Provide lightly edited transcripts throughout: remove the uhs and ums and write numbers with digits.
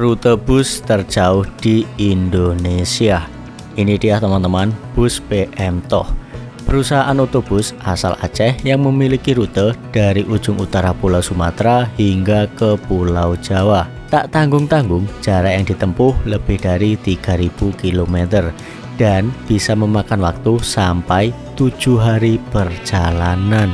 rute bus terjauh di Indonesia. Ini dia teman-teman, bus PMTOH, perusahaan otobus asal Aceh yang memiliki rute dari ujung utara Pulau Sumatera hingga ke Pulau Jawa. Tak tanggung-tanggung, jarak yang ditempuh lebih dari 3000 km dan bisa memakan waktu sampai 7 hari perjalanan.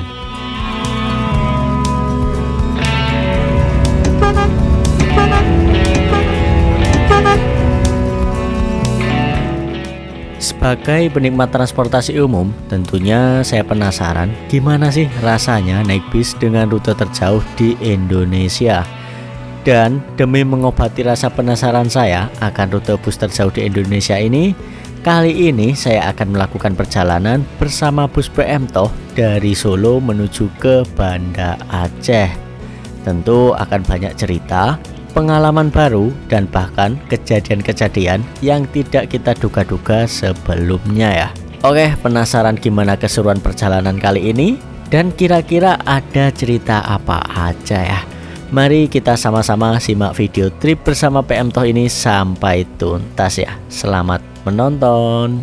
Sebagai penikmat transportasi umum, tentunya saya penasaran gimana sih rasanya naik bis dengan rute terjauh di Indonesia. Dan demi mengobati rasa penasaran saya akan rute bus terjauh di Indonesia ini, kali ini saya akan melakukan perjalanan bersama bus PMTOH dari Solo menuju ke Banda Aceh. Tentu akan banyak cerita, pengalaman baru, dan bahkan kejadian-kejadian yang tidak kita duga-duga sebelumnya ya. Oke, penasaran gimana keseruan perjalanan kali ini? Dan kira-kira ada cerita apa aja ya? Mari kita sama-sama simak video trip bersama PMTOH ini sampai tuntas ya. Selamat menonton.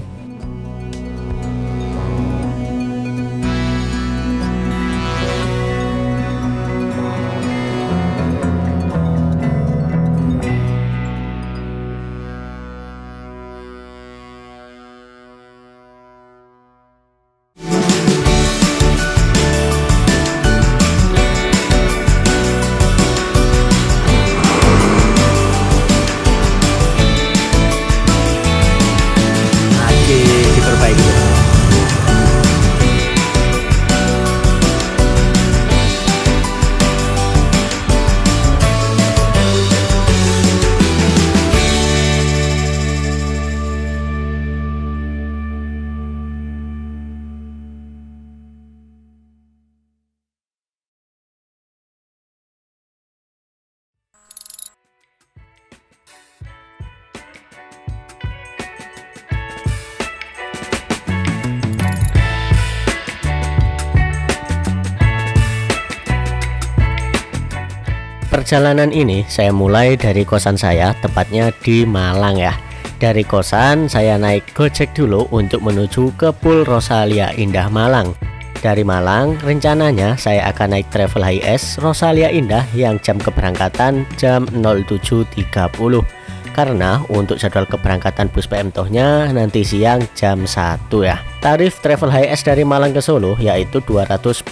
Perjalanan ini saya mulai dari kosan saya, tepatnya di Malang ya. Dari kosan saya naik Gojek dulu untuk menuju ke Pul Rosalia Indah Malang. Dari Malang rencananya saya akan naik travel HS Rosalia Indah yang jam keberangkatan jam 07.30. Karena untuk jadwal keberangkatan bus PMTOH-nya nanti siang jam 1 ya. Tarif travel HS dari Malang ke Solo yaitu 210.000.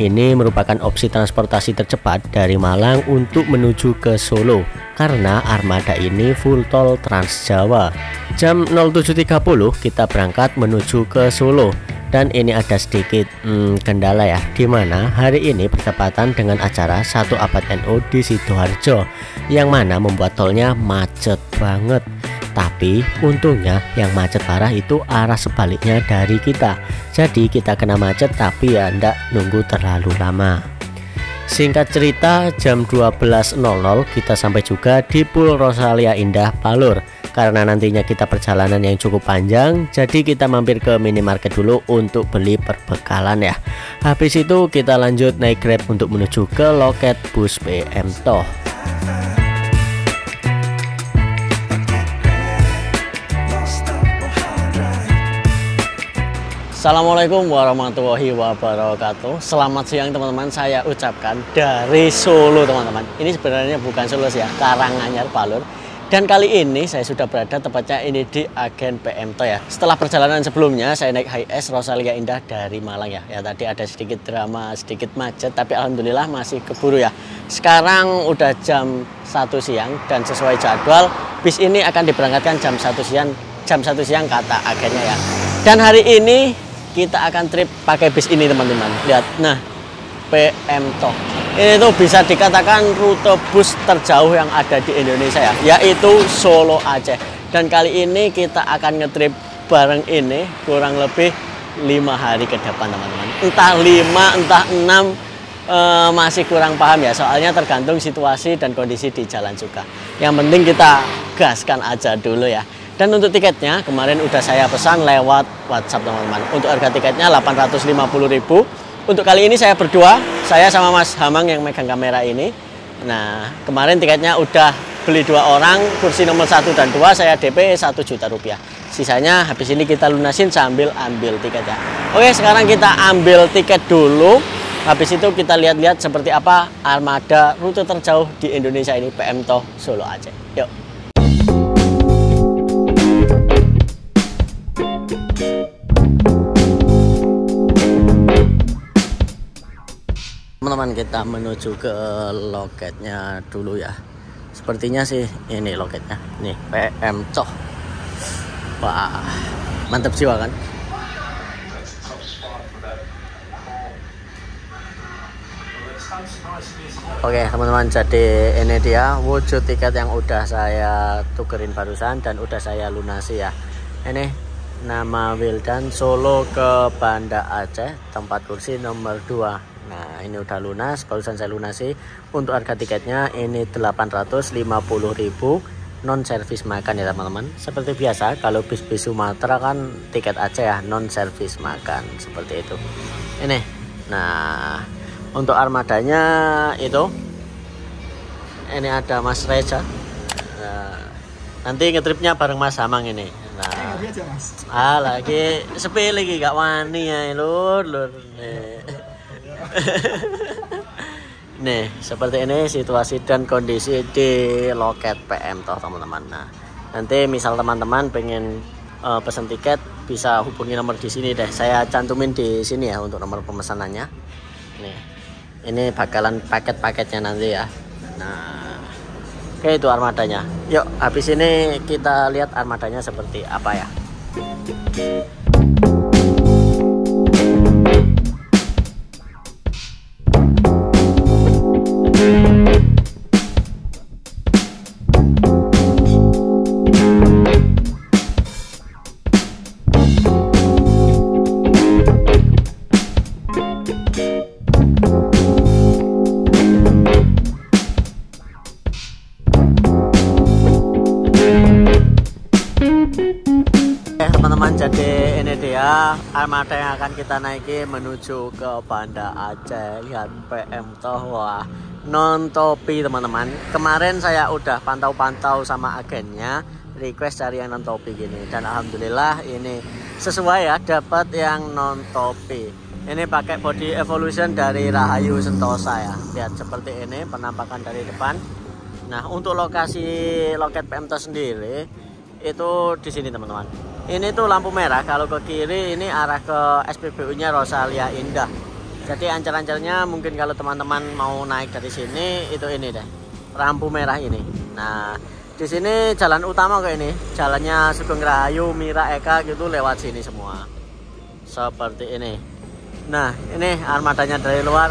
Ini merupakan opsi transportasi tercepat dari Malang untuk menuju ke Solo karena armada ini full tol Trans Jawa. Jam 07.30 kita berangkat menuju ke Solo. Dan ini ada sedikit kendala ya, dimana hari ini bertepatan dengan acara satu abad NU di Sidoarjo, yang mana membuat tolnya macet banget. Tapi untungnya yang macet parah itu arah sebaliknya dari kita, jadi kita kena macet tapi ya ndak nunggu terlalu lama. Singkat cerita, jam 12.00 kita sampai juga di Pul Rosalia Indah Palur. Karena nantinya kita perjalanan yang cukup panjang, jadi kita mampir ke minimarket dulu untuk beli perbekalan ya. Habis itu kita lanjut naik Grab untuk menuju ke loket bus PMTOH. Assalamualaikum warahmatullahi wabarakatuh. Selamat siang teman-teman, saya ucapkan dari Solo teman-teman. Ini sebenarnya bukan Solo ya, Karanganyar Palur. Dan kali ini saya sudah berada tepatnya ini di agen PMTOH ya. Setelah perjalanan sebelumnya saya naik HS Rosalia Indah dari Malang ya. Ya tadi ada sedikit drama, sedikit macet, tapi alhamdulillah masih keburu ya. Sekarang udah jam 1 siang dan sesuai jadwal bis ini akan diberangkatkan jam 1 siang kata agennya ya. Dan hari ini kita akan trip pakai bis ini teman-teman. Lihat, nah PMTOH. Ini tuh bisa dikatakan rute bus terjauh yang ada di Indonesia ya, yaitu Solo Aceh. Dan kali ini kita akan ngetrip bareng ini kurang lebih 5 hari ke depan teman-teman. Entah 5, entah 6, masih kurang paham ya, soalnya tergantung situasi dan kondisi di jalan juga. Yang penting kita gaskan aja dulu ya. Dan untuk tiketnya kemarin udah saya pesan lewat WhatsApp teman-teman. Untuk harga tiketnya 850.000. Untuk kali ini saya berdua, saya sama Mas Hamang yang megang kamera ini. Nah, kemarin tiketnya udah beli dua orang, kursi nomor 1 dan 2, saya DP 1 juta rupiah. Sisanya habis ini kita lunasin sambil ambil tiketnya. Oke, sekarang kita ambil tiket dulu. Habis itu kita lihat-lihat seperti apa armada rute terjauh di Indonesia ini, PMTOH Solo Aceh. Yuk. Teman-teman, kita menuju ke loketnya dulu ya. Sepertinya sih ini loketnya. Nih, PMTOH. Wah, mantap jiwa kan? Oke teman-teman, jadi ini dia wujud tiket yang udah saya tukerin barusan dan udah saya lunasi ya. Ini nama Wildan, Solo ke Banda Aceh, tempat kursi nomor 2. Nah, ini udah lunas, barusan saya lunasi. Untuk harga tiketnya ini 850.000 non service makan ya teman-teman. Seperti biasa kalau bis-bis Sumatera kan tiket Aceh ya, non service makan seperti itu. Ini. Nah, untuk armadanya itu ini ada Mas Reza. Nah, nanti ngetripnya bareng Mas Hamang ini. Nah, lagi sepi lagi gak wani ya lur. Nih, seperti ini situasi dan kondisi di loket PMTOH teman-teman. Nah, nanti misal teman-teman pengen pesan tiket bisa hubungi nomor di sini deh. Saya cantumin di sini ya untuk nomor pemesanannya. Nih. Ini bakalan paket-paketnya nanti ya. Nah, oke, itu armadanya. Yuk, habis ini kita lihat armadanya seperti apa ya. Jadi ini dia armada yang akan kita naiki menuju ke Banda Aceh. Lihat PMTOH, wah, non topi teman-teman. Kemarin saya udah pantau-pantau sama agennya, request cari yang non topi gini. Dan alhamdulillah ini sesuai ya, dapat yang non topi. Ini pakai body Evolution dari Rahayu Sentosa ya. Lihat seperti ini penampakan dari depan. Nah, untuk lokasi loket PMTOH sendiri itu di sini teman-teman. Ini tuh lampu merah, kalau ke kiri ini arah ke SPBU-nya Rosalia Indah. Jadi ancar-ancarnya mungkin kalau teman-teman mau naik dari sini, itu ini deh, lampu merah ini. Nah, di sini jalan utama kayak ini, jalannya Sugeng Rahayu, Mira, Eka gitu lewat sini semua. Seperti ini. Nah, ini armadanya dari luar.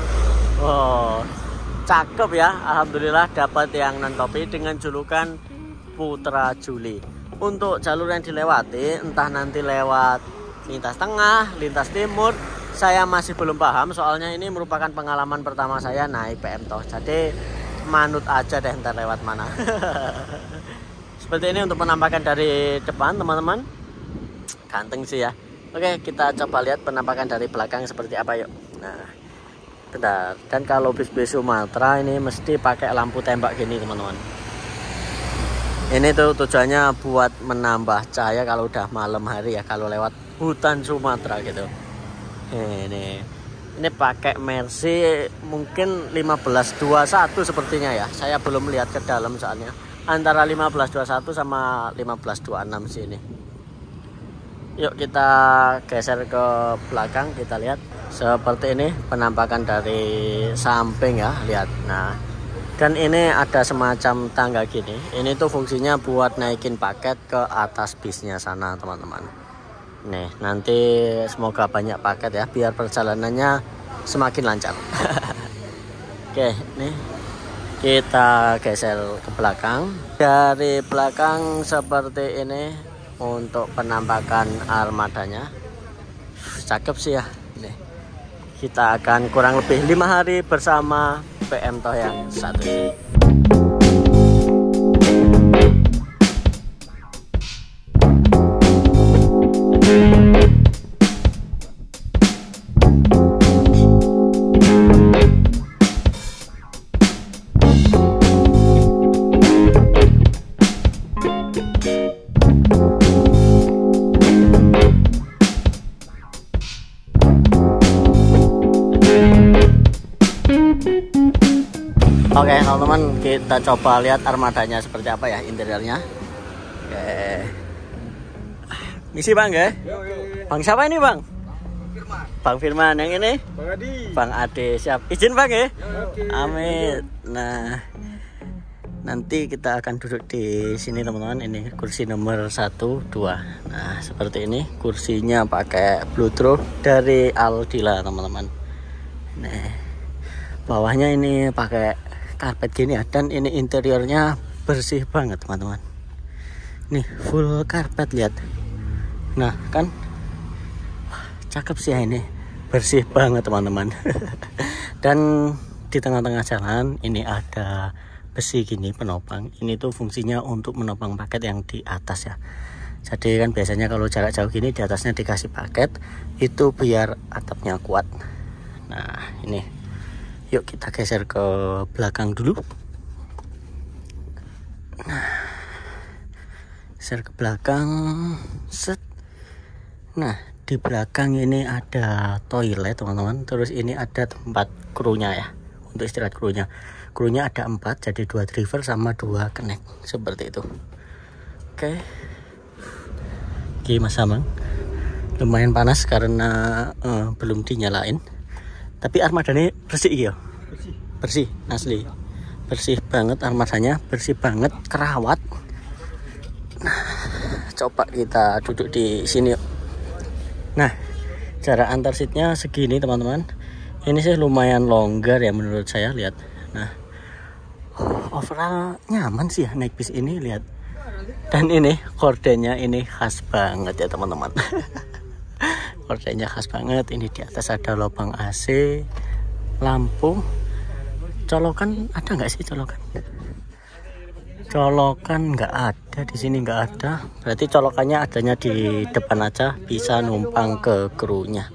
Oh, cakep ya. Alhamdulillah dapat yang non-topi dengan julukan Putra Juli. Untuk jalur yang dilewati, entah nanti lewat lintas tengah, lintas timur, saya masih belum paham. Soalnya ini merupakan pengalaman pertama saya naik PMTOH. Jadi manut aja deh ntar lewat mana. Seperti ini untuk penampakan dari depan teman-teman. Ganteng sih ya. Oke, kita coba lihat penampakan dari belakang seperti apa yuk. Nah, bentar. Dan kalau bis-bis Sumatera ini mesti pakai lampu tembak gini teman-teman. Ini tuh tujuannya buat menambah cahaya kalau udah malam hari ya, kalau lewat hutan Sumatera gitu. Ini pakai Mercy mungkin 1521 sepertinya ya. Saya belum lihat ke dalam soalnya. Antara 1521 sama 1526 sih ini. Yuk kita geser ke belakang, kita lihat. Seperti ini penampakan dari samping ya, lihat. Nah, dan ini ada semacam tangga gini. Ini tuh fungsinya buat naikin paket ke atas bisnya sana teman-teman. Nih, nanti semoga banyak paket ya, biar perjalanannya semakin lancar. Oke, nih kita geser ke belakang. Dari belakang seperti ini untuk penampakan armadanya. Cakep sih ya. Nih, kita akan kurang lebih 5 hari bersama PMTOH yang satu ini. Oke teman-teman, kita coba lihat armadanya seperti apa ya, interiornya. Oke. Misi Bang ya? Bang siapa ini Bang? Bang Firman, yang ini? Bang Adi. Bang Adi, siap. Izin Bang ya? Amin. Nah, nanti kita akan duduk di sini teman-teman. Ini kursi nomor 1, 2. Nah seperti ini, kursinya pakai bluetooth dari Aldila teman-teman. Nah, bawahnya ini pakai karpet gini ya. Dan ini interiornya bersih banget teman-teman. Nih full karpet, lihat. Nah kan, cakep sih ya ini. Bersih banget teman-teman. Dan di tengah-tengah jalan ini ada besi gini penopang. Ini tuh fungsinya untuk menopang paket yang di atas ya. Jadi kan biasanya kalau jarak jauh gini di atasnya dikasih paket, itu biar atapnya kuat. Nah ini, yuk kita geser ke belakang dulu. Nah, geser ke belakang, set. Nah di belakang ini ada toilet teman-teman. Terus ini ada tempat krunya ya, untuk istirahat krunya. Krunya ada 4, jadi 2 driver sama 2 connect, seperti itu. Oke, Mas Amang, lumayan panas karena belum dinyalain. Tapi armadanya bersih ya, bersih asli, bersih banget armadanya, bersih banget, kerawat. Nah, coba kita duduk di sini. Nah, jarak antar seatnya segini teman-teman. Ini sih lumayan longgar ya menurut saya, lihat. Nah, overall nyaman sih ya naik bis ini, lihat. Dan ini kordennya ini khas banget ya teman-teman. Kordennya khas banget. Ini di atas ada lubang AC, lampu. Colokan ada nggak sih colokan? Colokan nggak ada di sini, nggak ada. Berarti colokannya adanya di depan aja, bisa numpang ke krunya.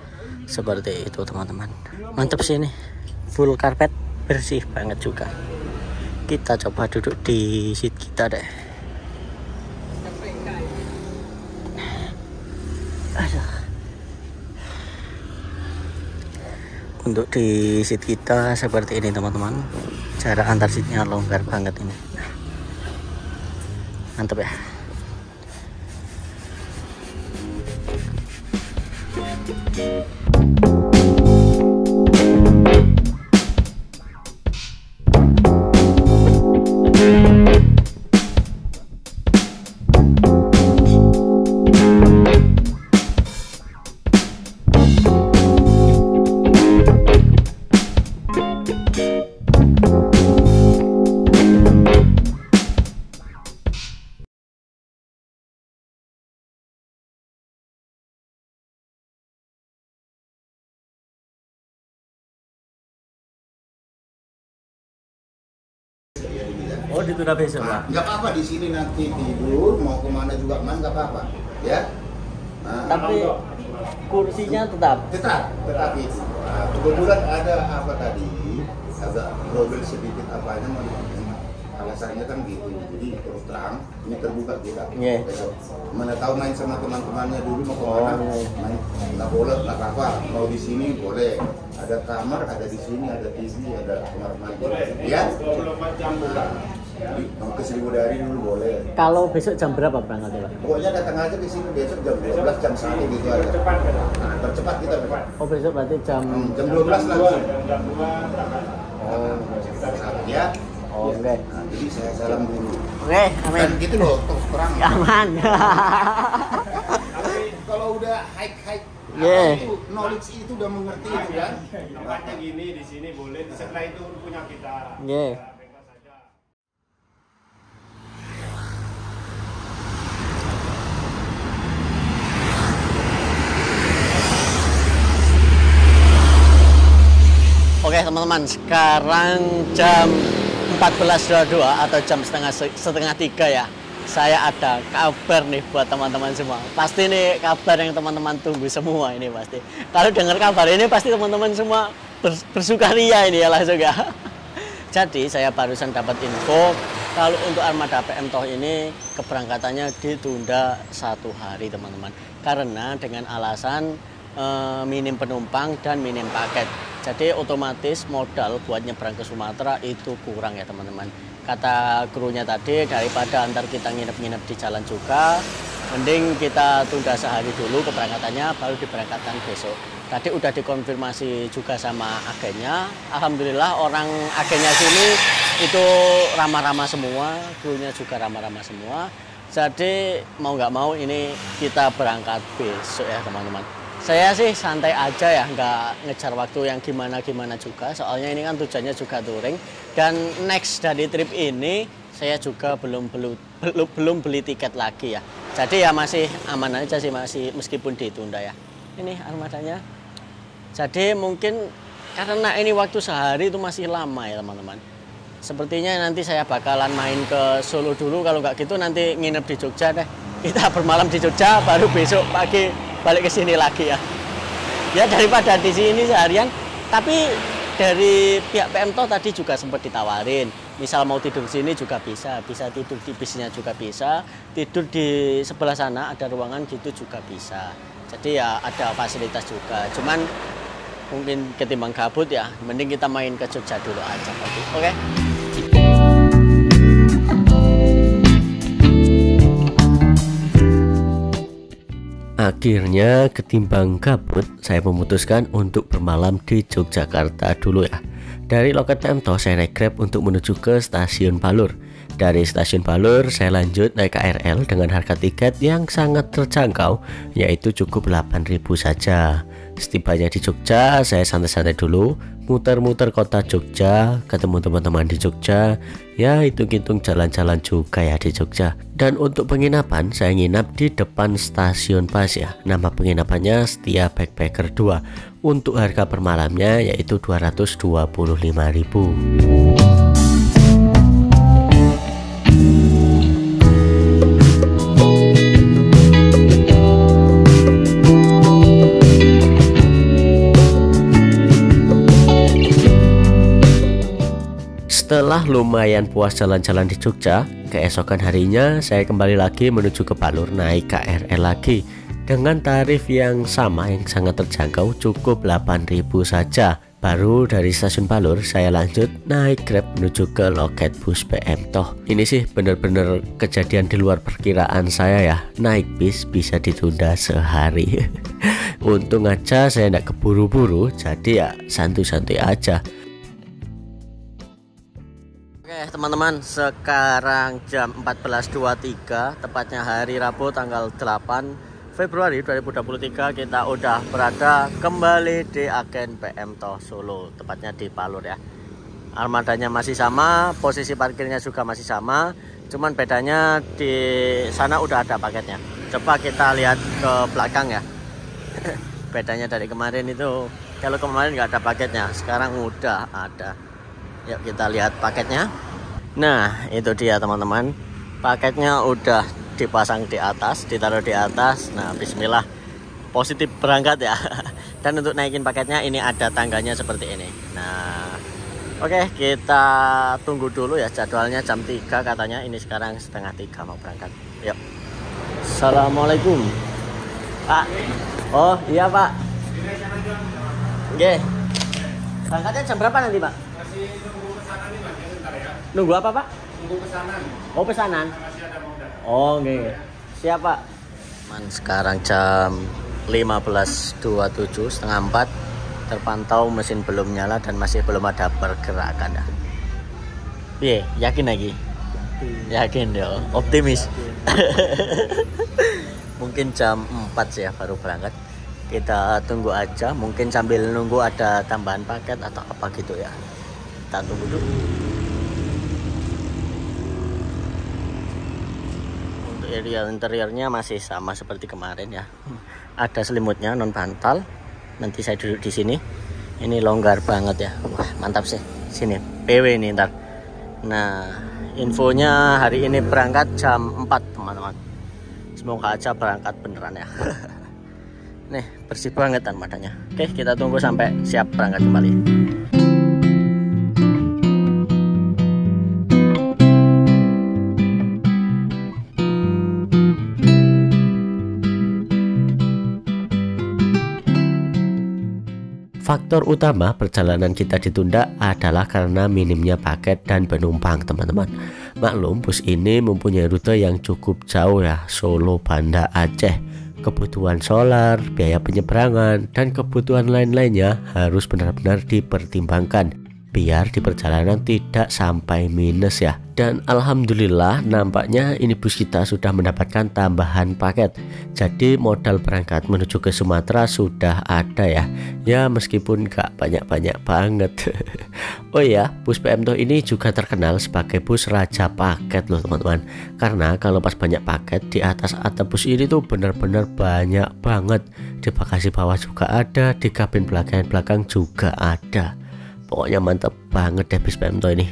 Seperti itu teman-teman. Mantap sih ini, full karpet, bersih banget juga. Kita coba duduk di seat kita deh. Aduh. Untuk di seat kita seperti ini teman-teman. Jarak antar seatnya longgar banget ini. Mantap ya. Oh, ditunda besok, Pak? Nggak apa-apa, di sini nanti tidur, mau kemana juga man, nggak apa-apa, ya. Nah, tapi kursinya tetap? Tetap itu. Nah, kebetulan ada apa tadi, agak problem sedikit apanya, alasannya kan gitu. Jadi terus terang, ini terbuka kita. Yeah. Mana tahu main sama teman-temannya dulu mau kemana, main. Nggak boleh, nggak apa-apa, mau di sini boleh. Ada kamar, ada di sini, ada TV, ada kamar mandi. Ya? Ke Sriwedari dulu boleh. Kalau besok jam berapa berangkatnya, Pak? Pokoknya datang aja ke sini besok jam 12 jam 1 gitu aja. Nah, tercepat kita berangkat. Oh, besok berarti jam 12 lagi. Jam 2 berangkat. Oh, ya. Oke. Okay. Nah, jadi saya salam dulu. Oke, okay, amin. Dan gitu loh, terus terang. Aman. Kalau udah hike-hike yeah. Itu knowledge itu udah mengerti itu kan. Tempatnya gini di sini boleh, setelah itu punya kita. Yeah. Oke teman-teman, sekarang jam 14.22 atau jam setengah 3 ya. Saya ada kabar nih buat teman-teman semua. Pasti nih kabar yang teman-teman tunggu semua ini pasti. Kalau dengar kabar ini pasti teman-teman semua bersukaria ini ya langsung ya. Jadi saya barusan dapat info kalau untuk armada PMTOH ini keberangkatannya ditunda 1 hari teman-teman. Karena dengan alasan minim penumpang dan minim paket. Jadi otomatis modal buat nyebrang ke Sumatera itu kurang ya teman-teman. Kata krunya tadi, daripada antar kita nginep-nginep di jalan juga, mending kita tunda sehari dulu keberangkatannya, baru diberangkatkan besok. Tadi udah dikonfirmasi juga sama agennya. Alhamdulillah orang agennya sini itu ramah-ramah semua, krunya juga ramah-ramah semua. Jadi mau nggak mau ini kita berangkat besok ya teman-teman. Saya sih santai aja ya, nggak ngejar waktu yang gimana-gimana juga. Soalnya ini kan tujuannya juga touring. Dan next dari trip ini, saya juga belum beli tiket lagi ya. Jadi ya masih aman aja sih, masih meskipun ditunda ya. Ini armadanya. Jadi mungkin karena ini waktu sehari itu masih lama ya teman-teman. Sepertinya nanti saya bakalan main ke Solo dulu. Kalau nggak gitu nanti nginep di Jogja deh. Kita bermalam di Jogja, baru besok pagi balik ke sini lagi ya. Ya daripada di sini seharian, tapi dari pihak PMTOH tadi juga sempat ditawarin. Misal mau tidur sini juga bisa, tidur di bisnya juga bisa, tidur di sebelah sana ada ruangan gitu juga bisa. Jadi ya ada fasilitas juga. Cuman mungkin ketimbang kabut ya, mending kita main ke Jogja dulu aja. Oke. Akhirnya ketimbang kabut, saya memutuskan untuk bermalam di Yogyakarta dulu ya. Dari loket PMTOH saya naik Grab untuk menuju ke Stasiun Balur. Dari Stasiun Balur saya lanjut naik KRL dengan harga tiket yang sangat terjangkau, yaitu cukup 8.000 saja. Setibanya di Jogja, saya santai-santai dulu, muter-muter kota Jogja, ketemu teman-teman di Jogja, ya hitung-hitung jalan-jalan juga ya di Jogja. Dan untuk penginapan, saya nginap di depan stasiun pas ya. Nama penginapannya Setia Backpacker 2. Untuk harga per malamnya yaitu 225.000. Setelah lumayan puas jalan-jalan di Jogja, keesokan harinya saya kembali lagi menuju ke Balur naik KRL lagi dengan tarif yang sama yang sangat terjangkau, cukup 8.000 saja. Baru dari stasiun Balur saya lanjut naik Grab menuju ke loket bus PMTOH. Ini sih bener-bener kejadian di luar perkiraan saya ya. Naik bis bisa ditunda sehari. Untung aja saya tidak keburu-buru, jadi ya santuy-santuy aja. Teman-teman, sekarang jam 14.23, tepatnya hari Rabu tanggal 8 Februari 2023, kita udah berada kembali di agen PMTOH Solo, tepatnya di Palur ya. Armadanya masih sama, posisi parkirnya juga masih sama, cuman bedanya di sana udah ada paketnya. Coba kita lihat ke belakang ya. Bedanya dari kemarin itu, kalau kemarin nggak ada paketnya, sekarang udah ada. Yuk kita lihat paketnya. Nah itu dia teman-teman, paketnya udah dipasang di atas, ditaruh di atas. Nah bismillah, positif berangkat ya. Dan untuk naikin paketnya ini ada tangganya seperti ini. Nah oke, kita tunggu dulu ya, jadwalnya jam 3 katanya. Ini sekarang setengah 3 mau berangkat. Yuk. Assalamualaikum Pak. Oh iya Pak. Oke. Berangkatnya jam berapa nanti Pak? Nunggu pesanan nih Mas, bentar ya. Nunggu apa Pak? Nunggu pesanan. Oh pesanan? Masih ada mau datang. Oh oke. Siap Pak. Man, sekarang jam 15.27, setengah 4. Terpantau mesin belum nyala dan masih belum ada pergerakan ya. Iya, yakin lagi? Yakin dong, optimis. Mungkin jam 4 sih ya baru berangkat. Kita tunggu aja, mungkin sambil nunggu ada tambahan paket atau apa gitu ya. Kita tunggu dulu. Untuk interiornya masih sama seperti kemarin ya. Ada selimutnya non bantal. Nanti saya duduk di sini. Ini longgar banget ya. Wah mantap sih. Sini PW ini ntar. Nah infonya hari ini berangkat jam 4 teman-teman. Semoga aja berangkat beneran ya. Nih bersih banget armadanya. Oke kita tunggu sampai siap berangkat kembali. Faktor utama perjalanan kita ditunda adalah karena minimnya paket dan penumpang, teman-teman. Maklum, bus ini mempunyai rute yang cukup jauh ya, Solo Banda Aceh. Kebutuhan solar, biaya penyeberangan, dan kebutuhan lain-lainnya harus benar-benar dipertimbangkan biar di perjalanan tidak sampai minus ya. Dan alhamdulillah nampaknya ini bus kita sudah mendapatkan tambahan paket. Jadi modal berangkat menuju ke Sumatera sudah ada ya. Ya meskipun gak banyak-banyak banget. Oh ya, bus PMTOH ini juga terkenal sebagai bus raja paket loh teman-teman. Karena kalau pas banyak paket di atas atap bus ini tuh bener-bener banyak banget. Di bagasi bawah juga ada, di kabin belakang juga ada. Pokoknya mantap banget deh bus PMTOH ini.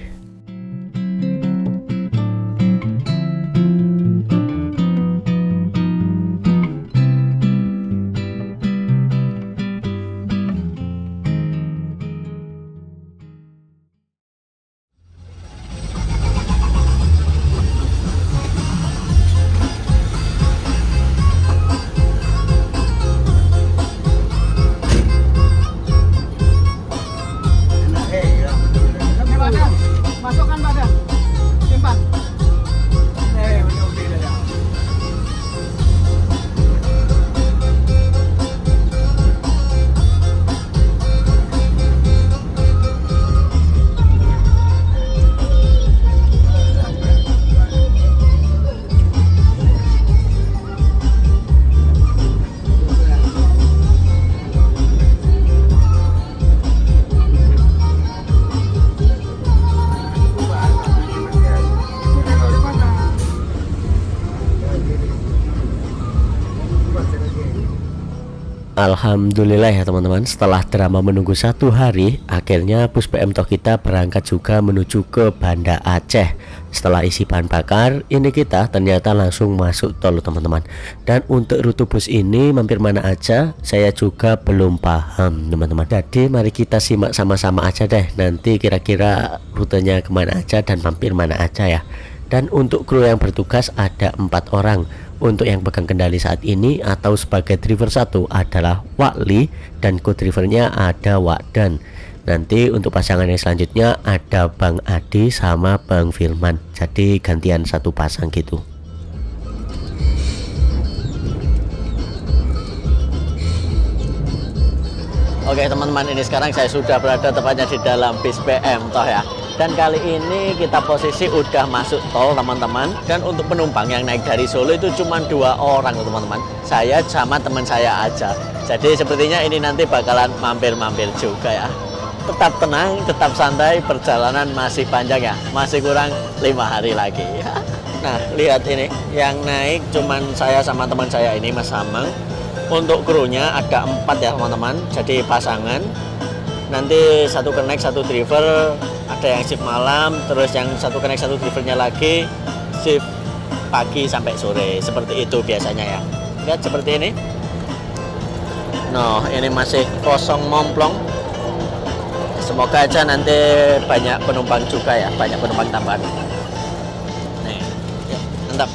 Alhamdulillah ya teman-teman, setelah drama menunggu satu hari, akhirnya bus PMTOH kita berangkat juga menuju ke Banda Aceh. Setelah isi bahan bakar, ini kita ternyata langsung masuk tol teman-teman. Dan untuk rute bus ini mampir mana aja, saya juga belum paham teman-teman. Jadi mari kita simak sama-sama aja deh, nanti kira-kira rutenya kemana aja dan mampir mana aja ya. Dan untuk kru yang bertugas ada 4 orang. Untuk yang pegang kendali saat ini atau sebagai driver 1 adalah Wak Li dan co-drivernya ada Wakdan. Nanti untuk pasangannya selanjutnya ada Bang Adi sama Bang Firman. Jadi gantian satu pasang gitu. Oke teman-teman, ini sekarang saya sudah berada tepatnya di dalam bis PMTOH ya. Dan kali ini kita posisi udah masuk tol teman-teman. Dan untuk penumpang yang naik dari Solo itu cuma 2 orang teman-teman. Saya sama teman saya aja. Jadi sepertinya ini nanti bakalan mampir-mampir juga ya. Tetap tenang, tetap santai, perjalanan masih panjang ya. Masih kurang 5 hari lagi ya. Nah lihat ini, yang naik cuman saya sama teman saya ini Mas Hamang. Untuk krunya ada 4 ya teman-teman. Jadi pasangan. Nanti satu connect, satu driver. Ada yang shift malam, terus yang satu connect, satu drivernya lagi shift pagi sampai sore. Seperti itu biasanya ya. Lihat seperti ini. Nah, ini masih kosong momplong. Semoga aja nanti banyak penumpang juga ya, banyak penumpang tambahan. Nih, ya, mantap.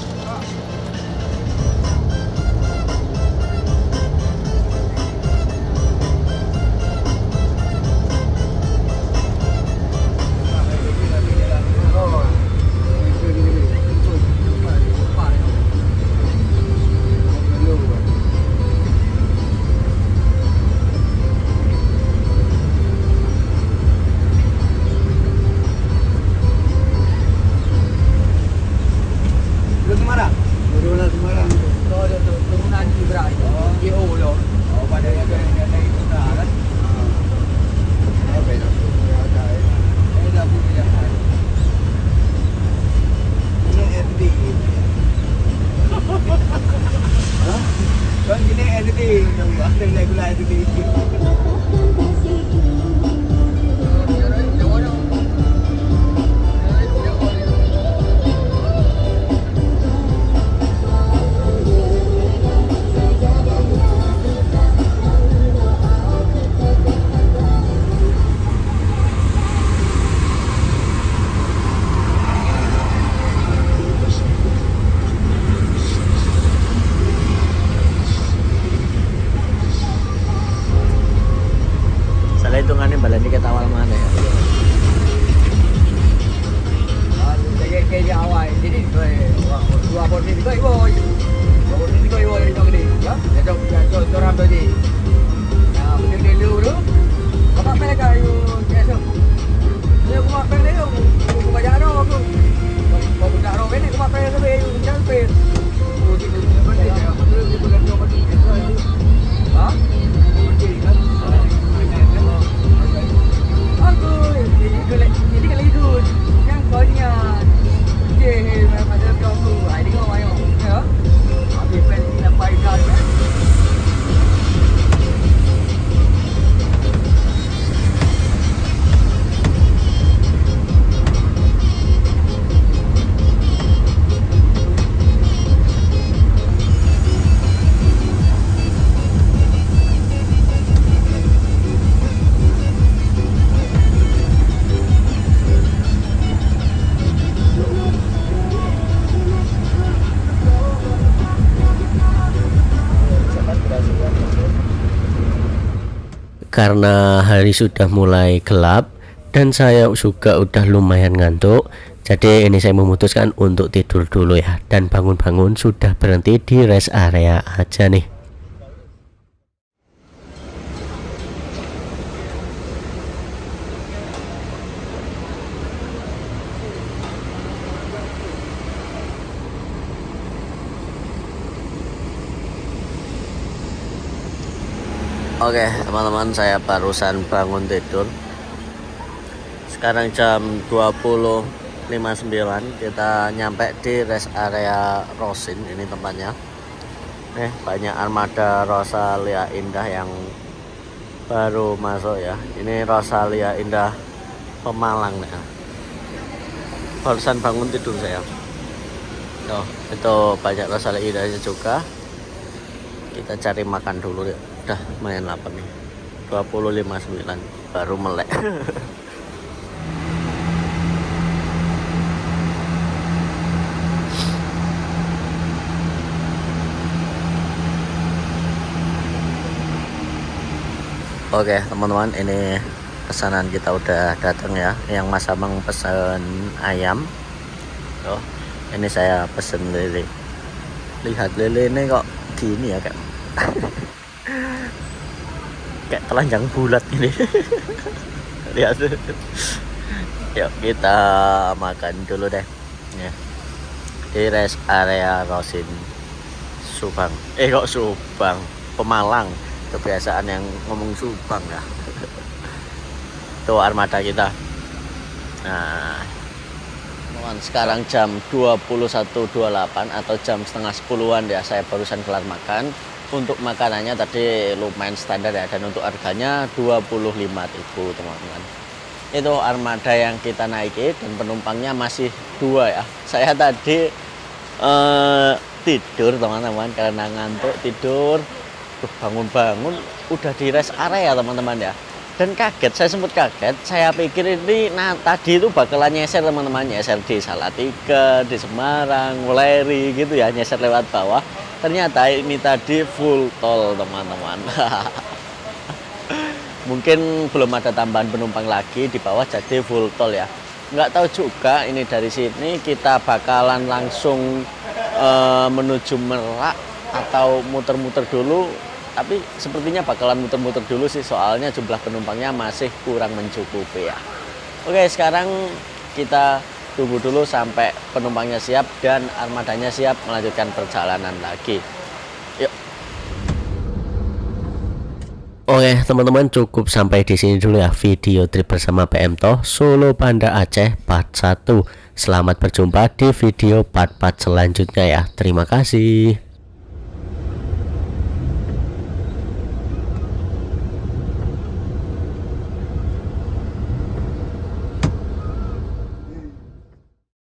Karena hari sudah mulai gelap dan saya juga udah lumayan ngantuk, jadi ini saya memutuskan untuk tidur dulu ya, dan bangun-bangun sudah berhenti di rest area aja nih. Oke teman-teman, saya barusan bangun tidur. Sekarang jam 20.59, kita nyampe di rest area Rosin. Ini tempatnya. Banyak armada Rosalia Indah yang baru masuk ya. Ini Rosalia Indah Pemalang ya. Barusan bangun tidur saya. Oh, itu banyak Rosalia Indahnya juga. Kita cari makan dulu ya. Udah main lapar nih, 20.59 baru melek. Oke teman-teman, ini pesanan kita udah datang ya. Yang Mas Abang pesan ayam. Oh, ini saya pesen lele. Lihat lele ini kok gini ya kan. Kayak telanjang bulat ini. Lihat. Yuk kita makan dulu deh ya. Di rest area Rosin Subang. Kok Subang, Pemalang. Kebiasaan yang ngomong Subang ya. Tuh armada kita. Nah, sekarang jam 21.28 atau jam setengah 10-an ya. Saya barusan kelar makan. Untuk makanannya tadi lumayan standar ya, dan untuk harganya 25.000 teman-teman. Itu armada yang kita naiki dan penumpangnya masih 2 ya. Saya tadi tidur teman-teman karena ngantuk, tidur bangun-bangun udah di rest area teman-teman ya. Dan kaget, saya sempat kaget, saya pikir ini tadi itu bakalan nyeser teman-teman, nyeser di Salatiga, di Semarang, Wuleri gitu ya, nyeser lewat bawah. Ternyata ini tadi full tol teman-teman. Mungkin belum ada tambahan penumpang lagi di bawah, jadi full tol ya. Nggak tahu juga ini dari sini kita bakalan langsung menuju Merak atau muter-muter dulu. Tapi sepertinya bakalan muter-muter dulu sih, soalnya jumlah penumpangnya masih kurang mencukupi ya. Oke, sekarang kita tunggu dulu sampai penumpangnya siap dan armadanya siap melanjutkan perjalanan lagi. Yuk. Oke teman-teman, cukup sampai di sini dulu ya video trip bersama PMTOH Solo Banda Aceh part 1. Selamat berjumpa di video part-part selanjutnya ya. Terima kasih.